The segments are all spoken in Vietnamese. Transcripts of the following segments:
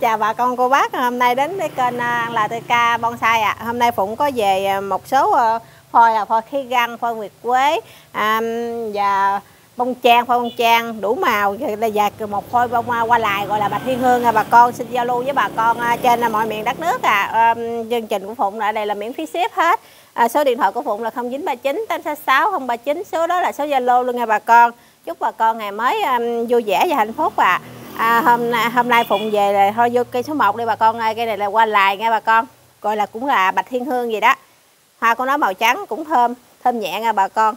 Chào bà con cô bác, hôm nay đến với kênh LTK Bonsai ạ. Hôm nay Phụng có về một số phôi là phôi khí găng, phôi nguyệt quế và bông trang đủ màu và một phôi bông hoa lại gọi là bạch thiên hương. Bà con xin giao lưu với bà con trên mọi miền đất nước chương trình của Phụng ở đây là miễn phí ship hết. Số điện thoại của Phụng là 0939 866 039, số đó là số Zalo luôn nha bà con. Chúc bà con ngày mới vui vẻ và hạnh phúc ạ. Hôm nay Phụng về là thôi vô cây số 1 đi bà con ơi. Cây này là hoa lại nghe bà con, gọi là cũng là bạch thiên hương gì đó. Hoa của nó màu trắng cũng thơm nhẹ nghe bà con.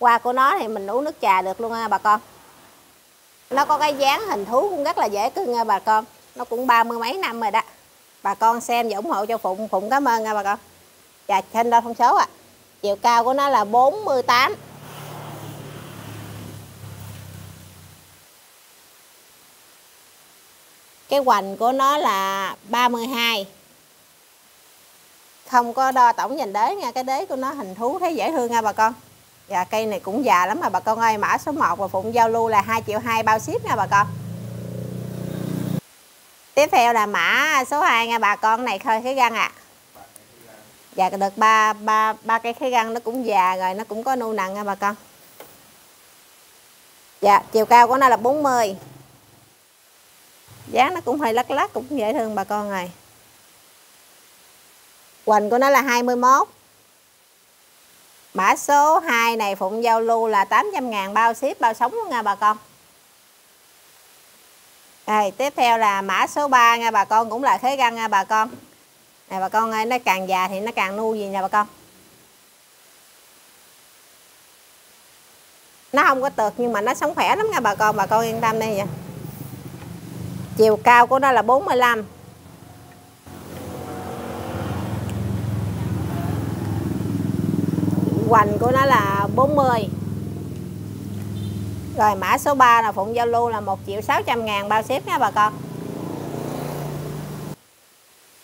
Hoa của nó thì mình uống nước trà được luôn nghe bà con. Nó có cái dáng hình thú cũng rất là dễ cưng nghe bà con. Nó cũng 30 mấy năm rồi đó. Bà con xem và ủng hộ cho Phụng, Phụng cảm ơn nghe bà con. Dạ trên đo thông số ạ. Chiều cao của nó là 48. Cái hoành của nó là 32. Không có đo tổng dành đế nha. Cái đế của nó hình thú thấy dễ thương nha bà con. Dạ cây này cũng già lắm mà bà con ơi. Mã số 1 và Phụng giao lưu là 2,2 triệu bao ship nha bà con. Tiếp theo là mã số 2 nha bà con. Này khơi khế găng ạ. Dạ được ba cây khế găng, nó cũng già rồi, nó cũng có nu nặng nha bà con. Dạ chiều cao của nó là 40. Dáng nó cũng hơi lắc lắc, cũng dễ thương bà con rồi. Hoành của nó là 21. Mã số 2 này Phụng giao lưu là 800.000 bao ship bao sống luôn nha bà con. Đây, tiếp theo là mã số 3 nha bà con, cũng là khế găng nha bà con. Này bà con ơi, nó càng già thì nó càng nu gì nha bà con. Nó không có tược nhưng mà nó sống khỏe lắm nha bà con, bà con yên tâm đi vậy. Chiều cao của nó là 45. Hoành của nó là 40. Rồi mã số 3 là Phụng giao lưu là 1.600.000 bao ship nha bà con.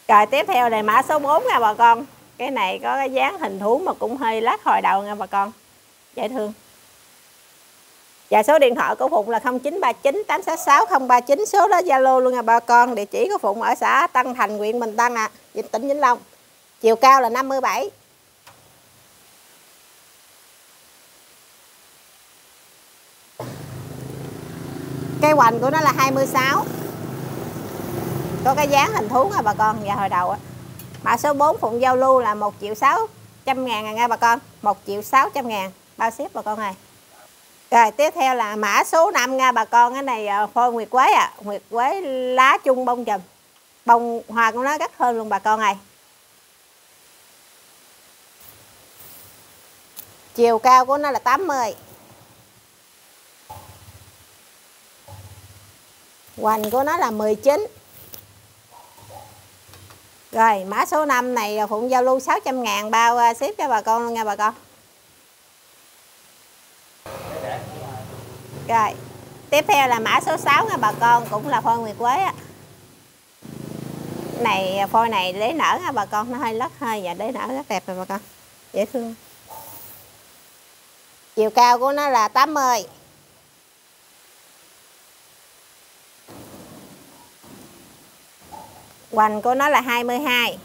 Rồi tiếp theo này mã số 4 nha bà con. Cái này có cái dáng hình thú mà cũng hơi lát hồi đầu nha bà con. Dễ thương. Và số điện thoại của Phụng là 0939 866 039, số đó Zalo luôn nha bà con. Địa chỉ của Phụng ở xã Tân Thành, huyện Bình Tân ạ, tỉnh Vĩnh Long. Chiều cao là 57. Cái hoành của nó là 26. Có cái dáng hình thú nha bà con. Và hồi đầu á. Mã số 4 Phụng giao lưu là 1.600.000 nha bà con. 1.600.000 bao ship bà con ơi. Rồi tiếp theo là mã số 5 nha bà con. Cái này phôi nguyệt quế ạ. Nguyệt quế lá chung bông chùm. Bông hoa của nó rất thơm luôn bà con ơi. Chiều cao của nó là 80. Hoành của nó là 19. Rồi mã số 5 này Phụng giao lưu 600.000 bao ship cho bà con luôn nha bà con. Rồi, tiếp theo là mã số 6 nha bà con, cũng là phôi nguyệt quế á. Này phôi này đế nở nha bà con, nó hơi lất hơi và đế nở rất đẹp rồi bà con. Dễ thương. Chiều cao của nó là 80. Hoành của nó là 22.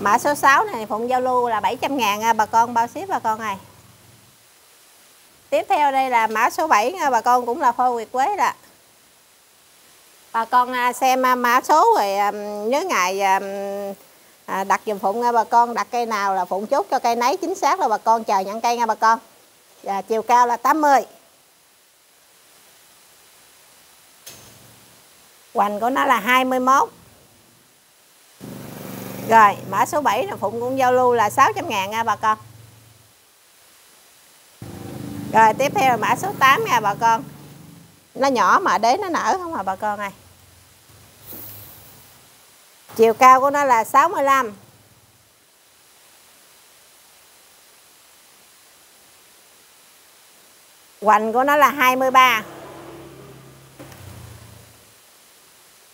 Mã số 6 này Phụng giao lưu là 700.000 nha bà con, bao ship bà con này. Tiếp theo đây là mã số 7 nha bà con, cũng là phôi nguyệt quế đó. Bà con xem mã số rồi nhớ ngày đặt giùm Phụng nha bà con, đặt cây nào là Phụng chốt cho cây nấy chính xác là bà con chờ nhận cây nha bà con. Và chiều cao là 80. Hoành của nó là 21. Rồi mã số 7 là Phụng cũng giao lưu là 600.000 nha bà con. Rồi tiếp theo là mã số 8 nha bà con. Nó nhỏ mà đế nó nở không hả bà con ơi. Chiều cao của nó là 65. Hoành của nó là 23.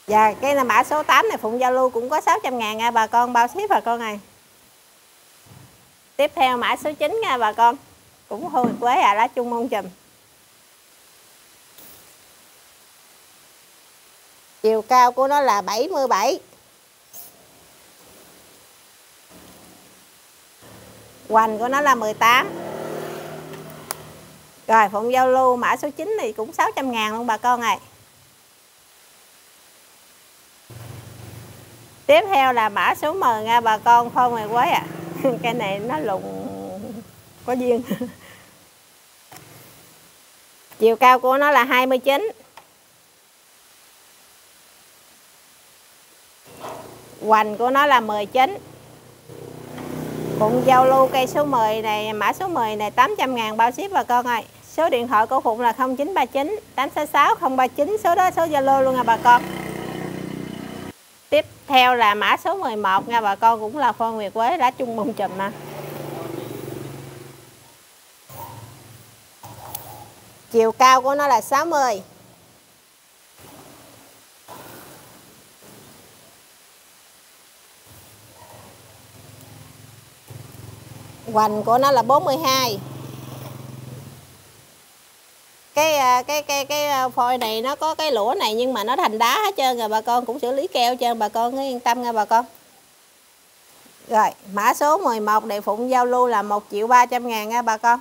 Và cái là mã số 8 này Phụng giao lưu cũng có 600.000 nha bà con, bao ship bà con này. Tiếp theo mã số 9 nha bà con. Cũng phôi nguyệt quế à, lá chung bông chùm. Chiều cao của nó là 77. Hoành của nó là 18. Rồi phụng giao lưu mã số 9 thì cũng 600.000 luôn bà con ơi. Tiếp theo là mã số 10 nha bà con. Phô mày quế à. Cái này nó lùng có duyên. Chiều cao của nó là 29. Hoành của nó là 19. Phụng giao lưu cây số 10 này, mã số 10 này 800.000 bao ship bà con ơi. Số điện thoại của Phụng là 0939 866 039, số đó số Zalo luôn nha bà con. Tiếp theo là mã số 11 nha bà con, cũng là phô nguyệt quế lá chung bông chùm mà. Chiều cao của nó là 60. Hoành của nó là 42. Cái phôi này nó có cái lũa này nhưng mà nó thành đá hết trơn rồi bà con, cũng xử lý keo hết trơn bà con, cứ yên tâm nha bà con. Rồi, mã số 11 này Phụng giao lưu là 1.300.000 nha bà con.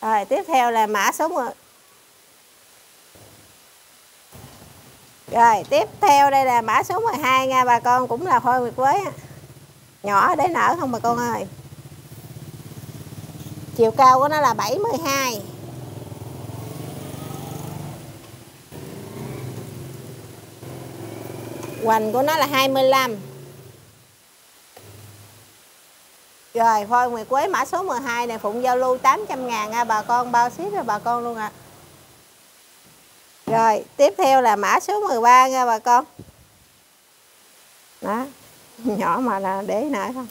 Rồi, tiếp theo là mã số 10. Rồi, tiếp theo đây là mã số 12 nha bà con, cũng là phôi nguyệt quế. Nhỏ để nở không bà con ơi. Chiều cao của nó là 72. Hoành của nó là 25. Rồi, phôi nguyệt quế mã số 12 này Phụng giao lưu 800.000 nha bà con, bao ship cho bà con luôn ạ. Rồi, tiếp theo là mã số 13 nha bà con. Đó, nhỏ mà là để nở không.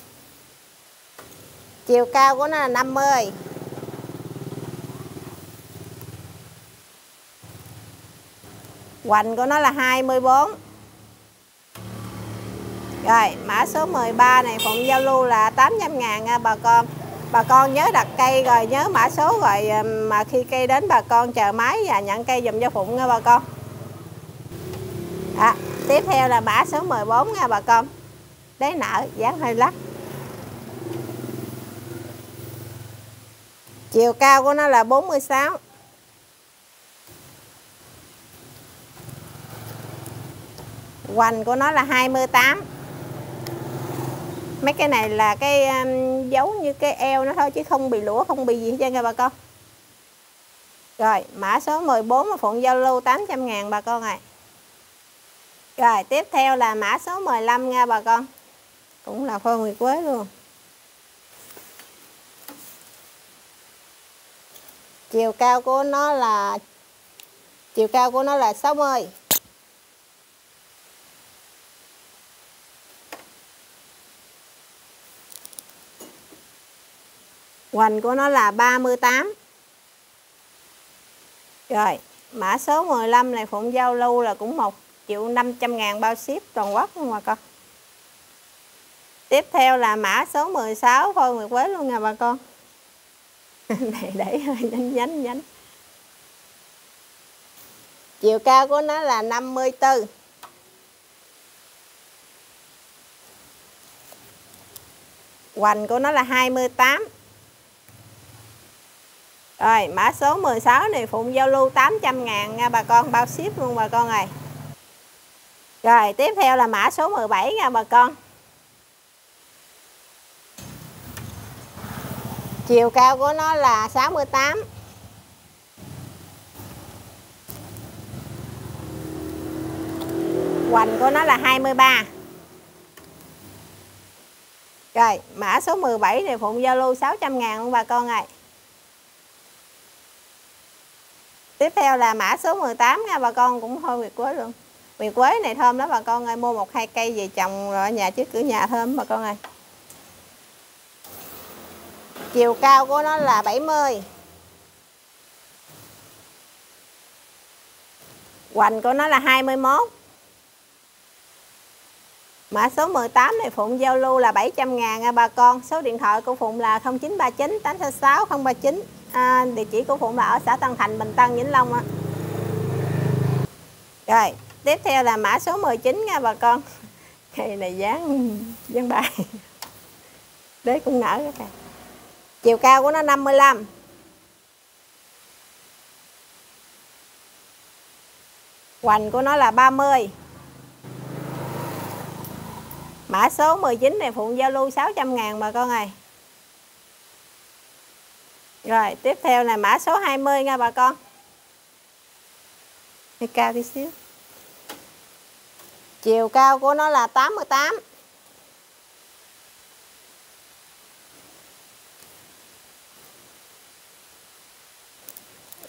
Chiều cao của nó là 50. Hoành của nó là 24. Rồi, mã số 13 này Phụng giao lưu là 800.000 nha bà con. Bà con nhớ đặt cây rồi nhớ mã số rồi, mà khi cây đến bà con chờ máy và nhận cây dùm cho Phụng nha bà con. À, tiếp theo là mã số 14 nha bà con. Đế nở dáng hơi lắc. Chiều cao của nó là 46. Hoành của nó là 28. Mấy cái này là cái dấu như cái eo nó thôi chứ không bị lũa, không bị gì hết trơn nha bà con. Rồi, mã số 14 Phụng giao lưu 800.000 bà con ạ. Rồi, tiếp theo là mã số 15 nha bà con. Cũng là phôi nguyệt quế luôn. Chiều cao của nó là 60. Hoành của nó là 38. Rồi, mã số 15 này Phụng giao lưu là cũng 1.500.000 bao ship toàn quốc luôn bà con. Tiếp theo là mã số 16 phôi nguyệt quế luôn nha bà con. Này để hơi nhánh. Chiều cao của nó là 54. Hoành của nó là 28. Rồi, mã số 16 này Phụng giao lưu 800.000 nha bà con, bao ship luôn bà con ơi. Rồi, tiếp theo là mã số 17 nha bà con. Chiều cao của nó là 68. Hoành của nó là 23. Rồi, mã số 17 này Phụng giao lưu 600.000 luôn bà con ơi. Tiếp theo là mã số 18 nha bà con, cũng thôi nguyệt quế luôn. Nguyệt quế này thơm đó bà con ơi, mua 1-2 cây về trồng rồi ở nhà trước cửa nhà thơm bà con ơi. Chiều cao của nó là 70. Hoành của nó là 21. Mã số 18 này Phụng giao lưu là 700.000 nha bà con. Số điện thoại của Phụng là 0939 866 039. Địa chỉ của Phụng là ở xã Tân Thành, Bình Tân, Vĩnh Long ạ. Rồi, tiếp theo là mã số 19 nha bà con. Cây này dáng bài. Đế cũng nở các bạn. Chiều cao của nó 55. Hoành của nó là 30. Mã số 19 này Phụng giao lưu 600.000 bà con ơi. Rồi, tiếp theo là mã số 20 nha bà con. Hơi cao tí xíu. Chiều cao của nó là 88.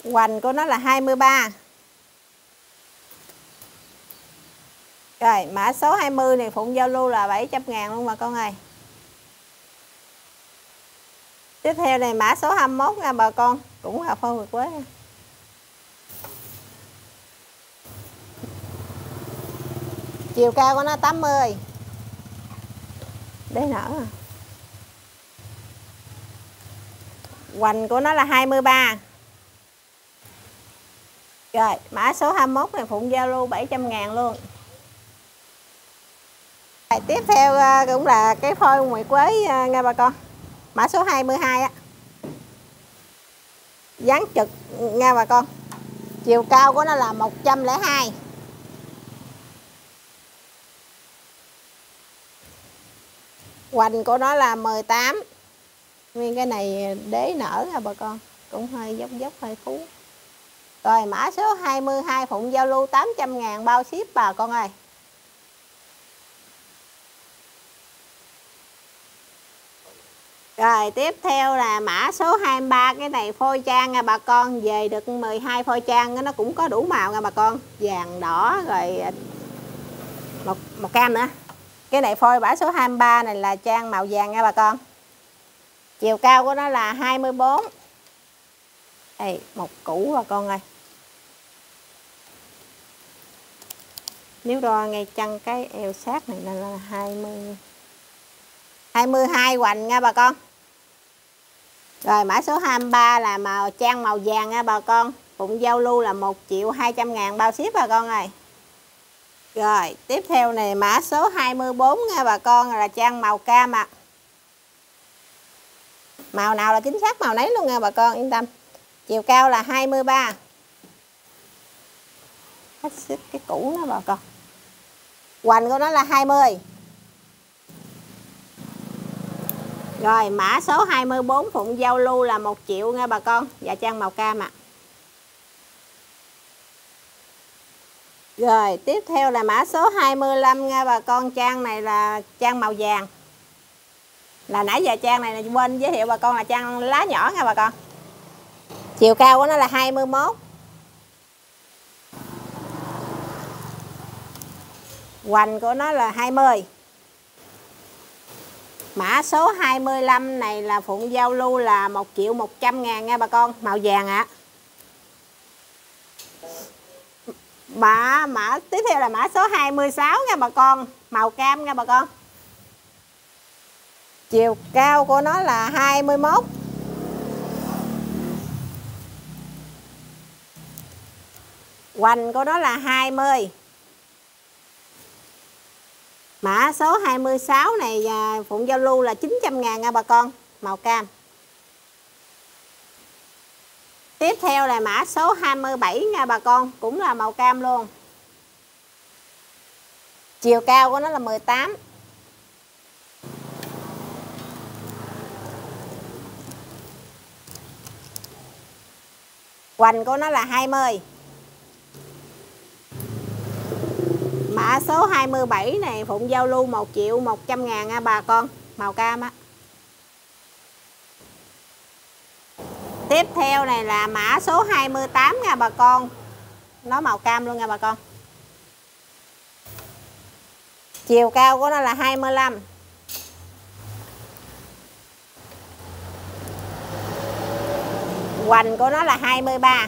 Hoành của nó là 23. Rồi, mã số 20 này Phụng giao lưu là 700.000 luôn mà con ơi. Tiếp theo này mã số 21 nha bà con, cũng hợp hơn vượt quá. Chiều cao của nó 80. Để nở. Hoành của nó là 23. Rồi, mã số 21 này Phụng giao lưu 700.000 luôn. Tiếp theo cũng là cái phôi nguyệt quế nghe bà con. Mã số 22 á. Dáng trực nghe bà con. Chiều cao của nó là 102. Hoành của nó là 18. Nguyên cái này đế nở nha bà con. Cũng hơi dốc hơi phú. Rồi mã số 22 Phụng giao lưu 800.000 bao ship bà con ơi. Rồi tiếp theo là mã số 23, cái này phôi trang nha bà con, về được 12 phôi trang, nó cũng có đủ màu nha bà con, vàng đỏ rồi một cam nữa. Cái này phôi mã số 23 này là trang màu vàng nha bà con. Chiều cao của nó là 24. Đây, một củ bà con ơi. Nếu đo ngay chân cái eo sát này là 22 hoành nha bà con. Rồi mã số 23 là màu trang màu vàng nha bà con. Phụng giao lưu là 1.200.000 bao ship bà con ơi. Rồi tiếp theo này mã số 24 nha bà con, là trang màu cam ạ. Màu nào là chính xác màu nấy luôn nha bà con, yên tâm. Chiều cao là 23. Hết xích cái cũ đó bà con. Hoành của nó là 20. Rồi mã số 24 Phụng giao lưu là 1 triệu nha bà con, và trang màu cam ạ. Rồi tiếp theo là mã số 25 nha bà con, trang này là trang màu vàng. Là nãy giờ trang này quên giới thiệu bà con là trang lá nhỏ nha bà con. Chiều cao của nó là 21. Hoành của nó là 20. Mã số 25 này là Phụng giao lưu là 1.100.000 nha bà con, màu vàng ạ. Mã tiếp theo là mã số 26 nha bà con, màu cam nha bà con. Chiều cao của nó là 21. Hoành của nó là 20. Mã số 26 này Phụng giao lưu là 900.000 nha bà con, màu cam. Tiếp theo là mã số 27 nha bà con, cũng là màu cam luôn. Chiều cao của nó là 18. Hoành của nó là 20. Mã số 27 này Phụng giao lưu 1.100.000 nha bà con, màu cam á. Tiếp theo này là mã số 28 nha bà con. Nó màu cam luôn nha bà con. Chiều cao của nó là 25. Hoành của nó là 23.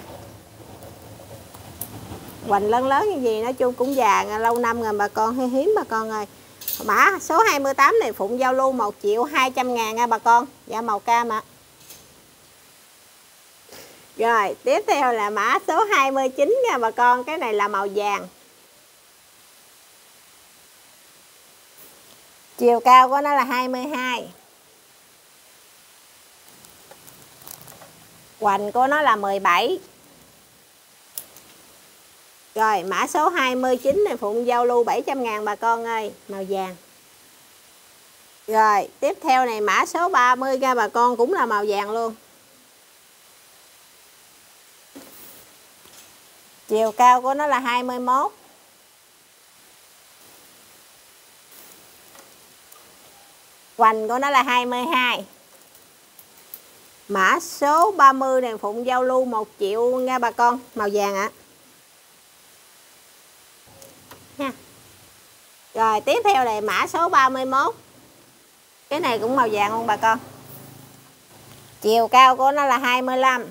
Hoành lớn như gì, nói chung cũng già lâu năm rồi bà con, hơi hiếm bà con ơi. Mã số 28 này Phụng giao lưu 1.200.000 nha bà con, dạ màu cam ạ. Rồi tiếp theo là mã số 29 nha bà con. Cái này là màu vàng. Chiều cao của nó là 22. Hoành của nó là 17. Rồi mã số 29 này phụng giao lưu 700.000 bà con ơi. Màu vàng. Rồi tiếp theo này mã số 30 nha bà con, cũng là màu vàng luôn. Chiều cao của nó là 21. Hoành của nó là 22. Mã số 30 này phụng giao lưu 1 triệu nha bà con. Màu vàng ạ. Ha. Rồi tiếp theo này mã số 31. Cái này cũng màu vàng luôn bà con. Chiều cao của nó là 25.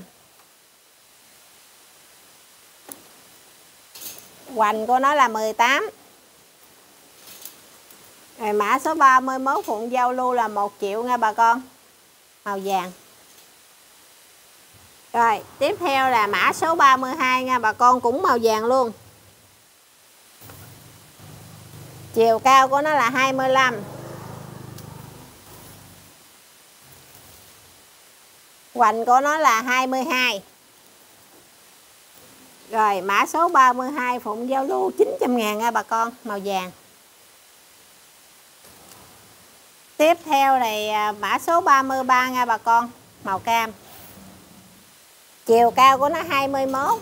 Hoành của nó là 18. Rồi mã số 31 phụng giao lưu là 1 triệu nha bà con. Màu vàng. Rồi tiếp theo là mã số 32 nha bà con, cũng màu vàng luôn. Chiều cao của nó là 25. Hoành của nó là 22. Rồi mã số 32 phụng giao lưu 900.000 nha bà con. Màu vàng. Tiếp theo này mã số 33 nha bà con. Màu cam. Chiều cao của nó 21.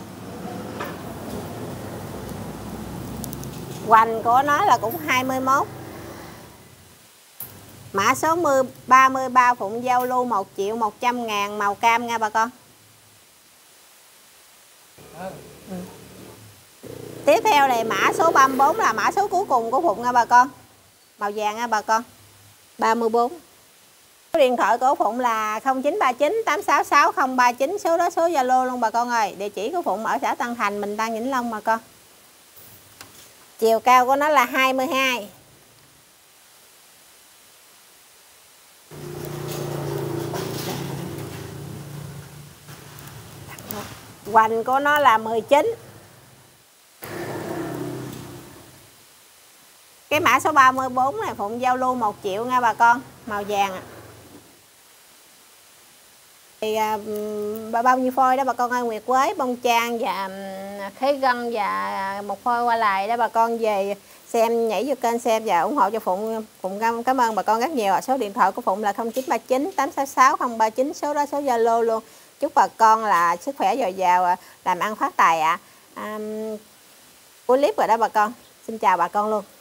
Hoành của nó là cũng 21. Mã số 33 phụng giao lưu 1.100.000 màu cam nha bà con. Tiếp theo này mã số 34 là mã số cuối cùng của phụng nha bà con. Màu vàng nha bà con. 34. Số điện thoại của Phụng là 0939 866 039, số đó số Zalo luôn bà con ơi. Địa chỉ của Phụng ở xã Tân Thành, Bình Tân, Vĩnh Long bà con. Chiều cao của nó là 22. Hoành của nó là 19. Cái mã số 34 này Phụng giao lưu 1 triệu nha bà con. Màu vàng ạ. Thì bao nhiêu phôi đó bà con ơi, nguyệt quế, bông trang và khế gân và một phôi qua lại đó bà con. Về xem, nhảy vô kênh xem và ủng hộ cho Phụng. Phụng cảm ơn bà con rất nhiều. Số điện thoại của Phụng là 0939 866 039, số đó số Zalo luôn. Chúc bà con là sức khỏe dồi dào, làm ăn phát tài ạ. Cuối clip rồi đó bà con. Xin chào bà con luôn.